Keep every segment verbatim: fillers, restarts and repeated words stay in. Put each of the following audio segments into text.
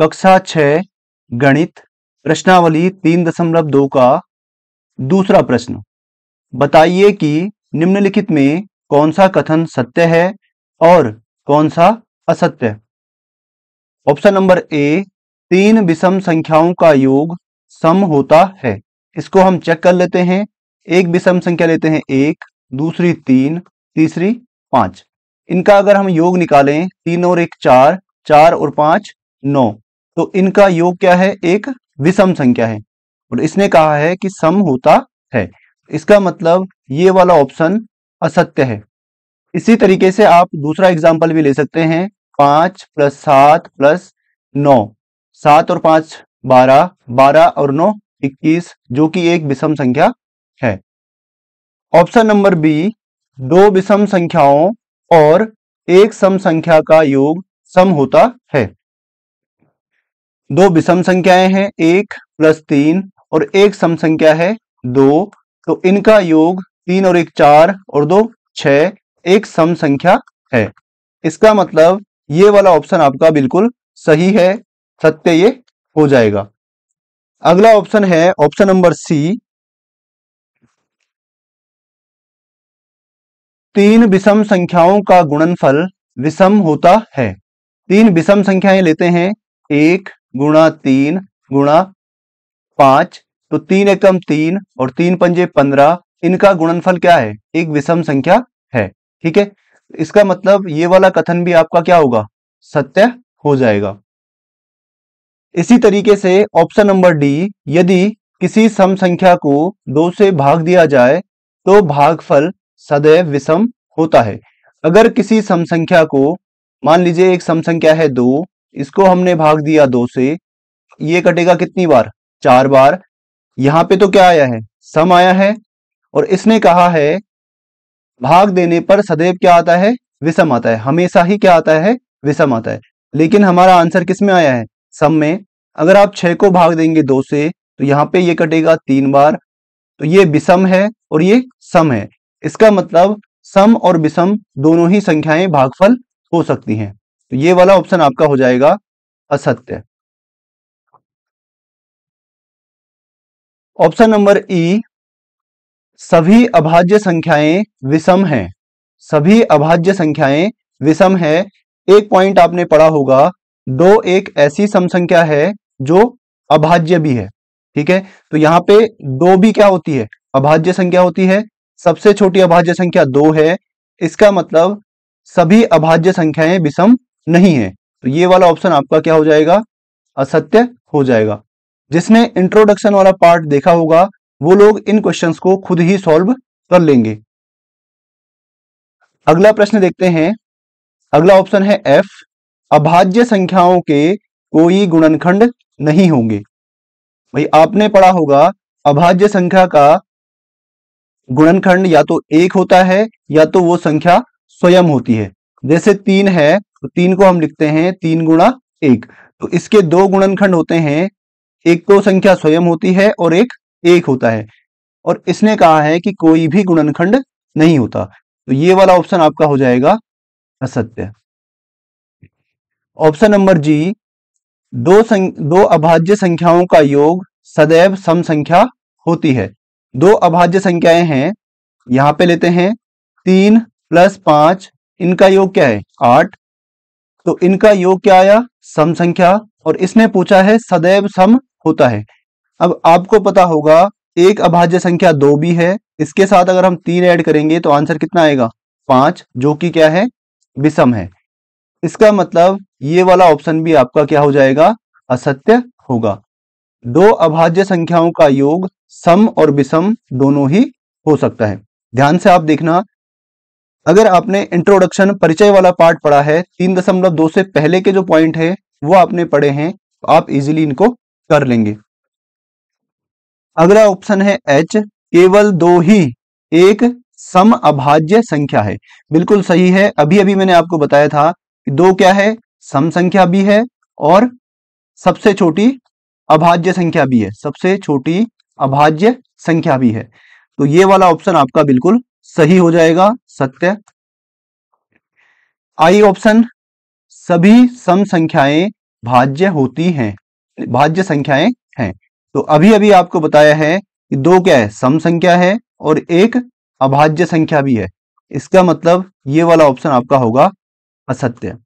कक्षा छह गणित प्रश्नावली तीन दशमलव दो का दूसरा प्रश्न। बताइए कि निम्नलिखित में कौन सा कथन सत्य है और कौन सा असत्य। ऑप्शन नंबर ए, तीन विषम संख्याओं का योग सम होता है। इसको हम चेक कर लेते हैं। एक विषम संख्या लेते हैं एक, दूसरी तीन, तीसरी पांच। इनका अगर हम योग निकालें, तीन और एक चार, चार और पांच नौ, तो इनका योग क्या है, एक विषम संख्या है। और इसने कहा है कि सम होता है, इसका मतलब ये वाला ऑप्शन असत्य है। इसी तरीके से आप दूसरा एग्जाम्पल भी ले सकते हैं, पांच प्लस सात प्लस नौ, सात और पांच बारह, बारह और नौ इक्कीस, जो कि एक विषम संख्या है। ऑप्शन नंबर बी, दो विषम संख्याओं और एक सम संख्या का योग सम होता है। दो विषम संख्याएं हैं एक प्लस तीन और एक सम संख्या है दो, तो इनका योग तीन और एक चार और दो छह, एक सम संख्या है। इसका मतलब ये वाला ऑप्शन आपका बिल्कुल सही है, सत्य ये हो जाएगा। अगला ऑप्शन है ऑप्शन नंबर सी, तीन विषम संख्याओं का गुणनफल विषम होता है। तीन विषम संख्याएं लेते हैं एक गुणा तीन गुणा पांच, तो तीन एकम तीन और तीन पंजे पंद्रह, इनका गुणनफल क्या है, एक विषम संख्या है। ठीक है, इसका मतलब ये वाला कथन भी आपका क्या होगा, सत्य हो जाएगा। इसी तरीके से ऑप्शन नंबर डी, यदि किसी सम संख्या को दो से भाग दिया जाए तो भागफल सदैव विषम होता है। अगर किसी सम संख्या को, मान लीजिए एक सम संख्या है दो, इसको हमने भाग दिया दो से, ये कटेगा कितनी बार, चार बार। यहाँ पे तो क्या आया है, सम आया है। और इसने कहा है भाग देने पर सदैव क्या आता है, विषम आता है, हमेशा ही क्या आता है, विषम आता है। लेकिन हमारा आंसर किस में आया है, सम में। अगर आप छह को भाग देंगे दो से, तो यहाँ पे ये कटेगा तीन बार, तो ये विषम है और ये सम है। इसका मतलब सम और विषम दोनों ही संख्याएं भागफल हो सकती हैं। तो ये वाला ऑप्शन आपका हो जाएगा असत्य। ऑप्शन नंबर ई, सभी अभाज्य संख्याएं विषम हैं। सभी अभाज्य संख्याएं विषम है। एक पॉइंट आपने पढ़ा होगा, दो एक ऐसी सम संख्या है जो अभाज्य भी है। ठीक है, तो यहाँ पे दो भी क्या होती है, अभाज्य संख्या होती है। सबसे छोटी अभाज्य संख्या दो है, इसका मतलब सभी अभाज्य संख्याएं विषम नहीं है। तो ये वाला ऑप्शन आपका क्या हो जाएगा, असत्य हो जाएगा। जिसने इंट्रोडक्शन वाला पार्ट देखा होगा वो लोग इन क्वेश्चंस को खुद ही सॉल्व कर लेंगे। अगला प्रश्न देखते हैं। अगला ऑप्शन है एफ, अभाज्य संख्याओं के कोई गुणनखंड नहीं होंगे। भाई आपने पढ़ा होगा अभाज्य संख्या का गुणनखंड या तो एक होता है या तो वो संख्या स्वयं होती है। जैसे तीन है, तो तीन को हम लिखते हैं तीन गुणा एक, तो इसके दो गुणनखंड होते हैं, एक तो संख्या स्वयं होती है और एक एक होता है। और इसने कहा है कि कोई भी गुणनखंड नहीं होता, तो ये वाला ऑप्शन आपका हो जाएगा असत्य। ऑप्शन नंबर जी, दो संख, दो अभाज्य संख्याओं का योग सदैव सम संख्या होती है। दो अभाज्य संख्याएं हैं, यहाँ पे लेते हैं तीन प्लस पांच, इनका योग क्या है आठ, तो इनका योग क्या आया, सम संख्या। और इसने पूछा है सदैव सम होता है। अब आपको पता होगा एक अभाज्य संख्या दो भी है, इसके साथ अगर हम तीन ऐड करेंगे तो आंसर कितना आएगा, पांच, जो कि क्या है, विषम है। इसका मतलब ये वाला ऑप्शन भी आपका क्या हो जाएगा, असत्य होगा। दो अभाज्य संख्याओं का योग सम और विषम दोनों ही हो सकता है। ध्यान से आप देखना, अगर आपने इंट्रोडक्शन परिचय वाला पार्ट पढ़ा है, तीन दशमलव दो से पहले के जो पॉइंट है वो आपने पढ़े हैं, तो आप इजीली इनको कर लेंगे। अगला ऑप्शन है एच, केवल दो ही एक सम अभाज्य संख्या है। बिल्कुल सही है। अभी अभी मैंने आपको बताया था कि दो क्या है, सम संख्या भी है और सबसे छोटी अभाज्य संख्या भी है, सबसे छोटी अभाज्य संख्या भी है। तो ये वाला ऑप्शन आपका बिल्कुल सही हो जाएगा, सत्य। आई ऑप्शन, सभी सम संख्याएं भाज्य होती हैं, भाज्य संख्याएं हैं। तो अभी अभी आपको बताया है कि दो क्या है, सम संख्या है और एक अभाज्य संख्या भी है। इसका मतलब ये वाला ऑप्शन आपका होगा असत्य।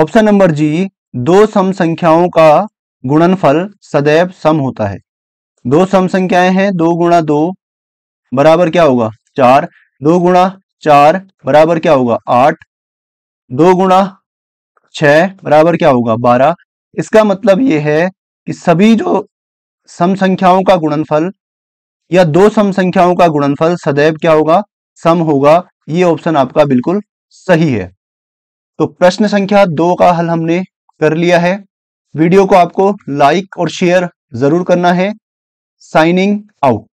ऑप्शन नंबर जी, दो सम संख्याओं का गुणनफल सदैव सम होता है। दो सम संख्याएं हैं, दो गुणा दो बराबर क्या होगा चार, दो गुणा चार बराबर क्या होगा आठ, दो गुणा छः बराबर क्या होगा बारह। इसका मतलब ये है कि सभी जो सम संख्याओं का गुणनफल या दो सम संख्याओं का गुणनफल सदैव क्या होगा सम होगा। ये ऑप्शन आपका बिल्कुल सही है। तो प्रश्न संख्या दो का हल हमने कर लिया है। वीडियो को आपको लाइक और शेयर जरूर करना है। Signing out.